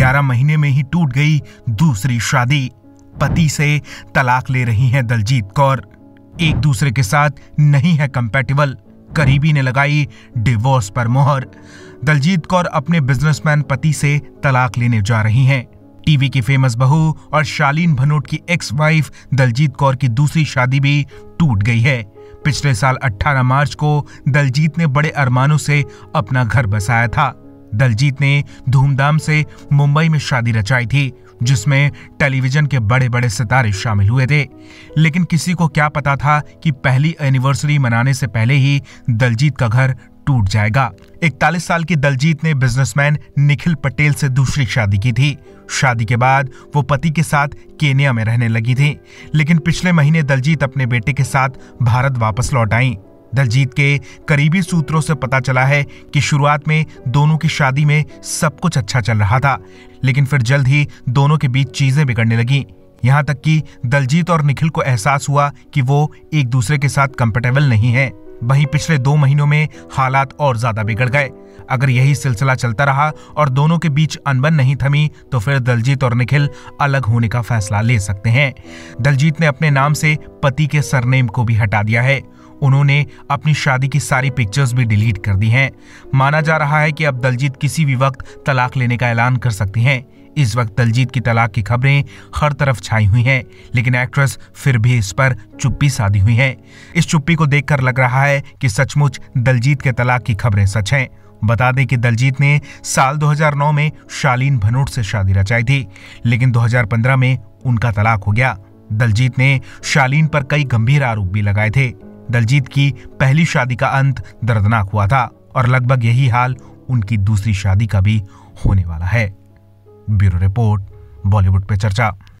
11 महीने में ही टूट गई दूसरी शादी। पति से तलाक ले रही हैं दलजीत कौर, एक दूसरे के साथ नहीं है कंपैटिबल। करीबी ने लगाई डिवोर्स पर मोहर। दलजीत कौर अपने बिजनेसमैन पति से तलाक लेने जा रही हैं। टीवी की फेमस बहू और शालीन भनोट की एक्स वाइफ दलजीत कौर की दूसरी शादी भी टूट गई है। पिछले साल 18 मार्च को दलजीत ने बड़े अरमानों से अपना घर बसाया था। दलजीत ने धूमधाम से मुंबई में शादी रचाई थी, जिसमें टेलीविजन के बड़े बड़े सितारे शामिल हुए थे। लेकिन किसी को क्या पता था कि पहली एनिवर्सरी मनाने से पहले ही दलजीत का घर टूट जाएगा। 41 साल की दलजीत ने बिजनेसमैन निखिल पटेल से दूसरी शादी की थी। शादी के बाद वो पति के साथ केन्या में रहने लगी थी, लेकिन पिछले महीने दलजीत अपने बेटे के साथ भारत वापस लौट आई। दलजीत के करीबी सूत्रों से पता चला है कि शुरुआत में दोनों की शादी में सब कुछ अच्छा चल रहा था, लेकिन फिर जल्द ही दोनों के बीच चीजें बिगड़ने लगीं। यहाँ तक कि दलजीत और निखिल को एहसास हुआ कि वो एक दूसरे के साथ कंफर्टेबल नहीं है। वहीं पिछले 2 महीनों में हालात और ज्यादा बिगड़ गए। अगर यही सिलसिला चलता रहा और दोनों के बीच अनबन नहीं थमी तो फिर दलजीत और निखिल अलग होने का फैसला ले सकते हैं। दलजीत ने अपने नाम से पति के सरनेम को भी हटा दिया है। उन्होंने अपनी शादी की सारी पिक्चर्स भी डिलीट कर दी हैं। माना जा रहा है कि अब दलजीत किसी भी वक्त तलाक लेने का ऐलान कर सकती हैं। इस वक्त दलजीत की तलाक की खबरें हर तरफ छाई हुई हैं, लेकिन एक्ट्रेस फिर भी इस पर चुप्पी साधी हुई है। इस चुप्पी को देखकर लग रहा है कि सचमुच दलजीत के तलाक की खबरें सच हैं। बता दें कि दलजीत ने साल 2009 में शालीन भनोट से शादी रचाई थी, लेकिन 2015 में उनका तलाक हो गया। दलजीत ने शालीन पर कई गंभीर आरोप भी लगाए थे। दलजीत की पहली शादी का अंत दर्दनाक हुआ था और लगभग यही हाल उनकी दूसरी शादी का भी होने वाला है। ब्यूरो रिपोर्ट, बॉलीवुड पे चर्चा।